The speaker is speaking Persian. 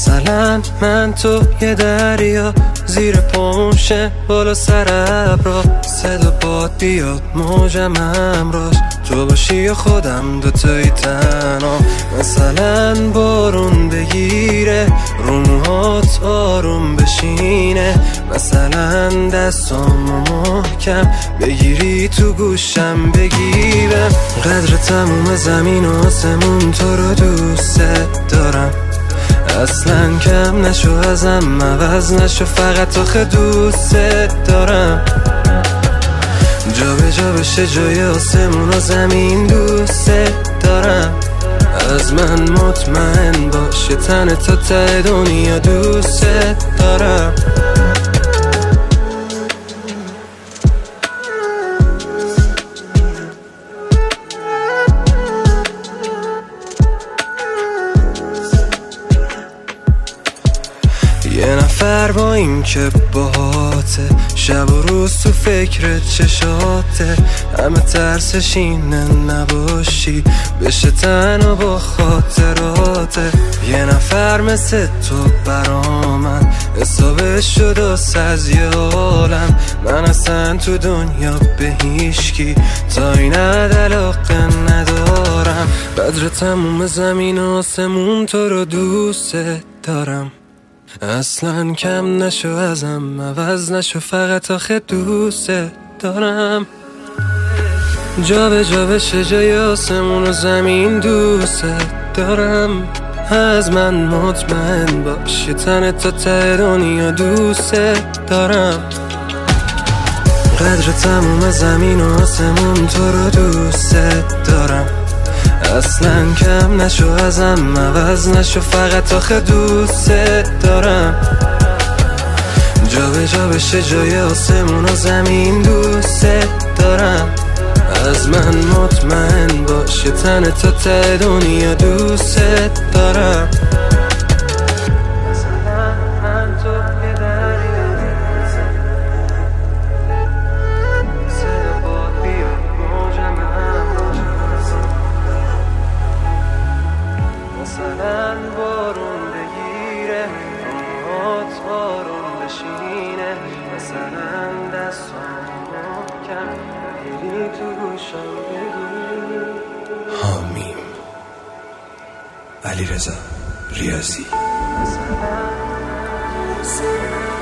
مثلا من تو یه دریا زیر پامشه بالا سر ابرا، صدا باد بیاد موجم همراش، تو باشی یا خودم دوتایی تنها. مثلا بارون بگیره رو موهات آروم بشینه، مثلا دستامو محکم بگیری تو گوشم بگیرم قدر تموم زمین و آسمون، تو رو دوست دارم اصلا کم نشو ازم، عوض نشو فقط آخه دوست دارم. جا به جا بشه جای آسمون و زمین، دوست دارم از من مطمئن باشه تن تا ته دنیا، دوست دارم. یه نفر با این که باهاته شب و روز تو فکرت چشاته، همه ترسش اینه نباشی بشه تنها با خاطراته. یه نفر مثل تو برا من حسابش شداست از یه عالم، من اصلا تو دنیا به هیچکی تا این علاقه ندارم. قدر تموم زمین و آسمون، تو رو دوست دارم اصلا کم نشو ازم، عوض نشو فقط آخه دوست دارم. جا به جا بشه جای آسمون و زمین، دوست دارم از من مطمئن باشی تن تا ته دنیا، دوست دارم. قدر تموم زمین و آسمون، تو رو دوست دارم اصلا کم نشو ازم، عوض نشو فقط آخه دوست دارم. جا به جا بشه جای آسمون و زمین، دوست دارم از من مطمئن باشه تن تا ته دنیا، دوست دارم. مثلا بارون بگیره روحات آروم بشینه، مثلا دستان محکم بگیری تو گوشم بگیری. حامیم علی رضا ریاضی.